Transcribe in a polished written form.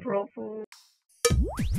April Fool.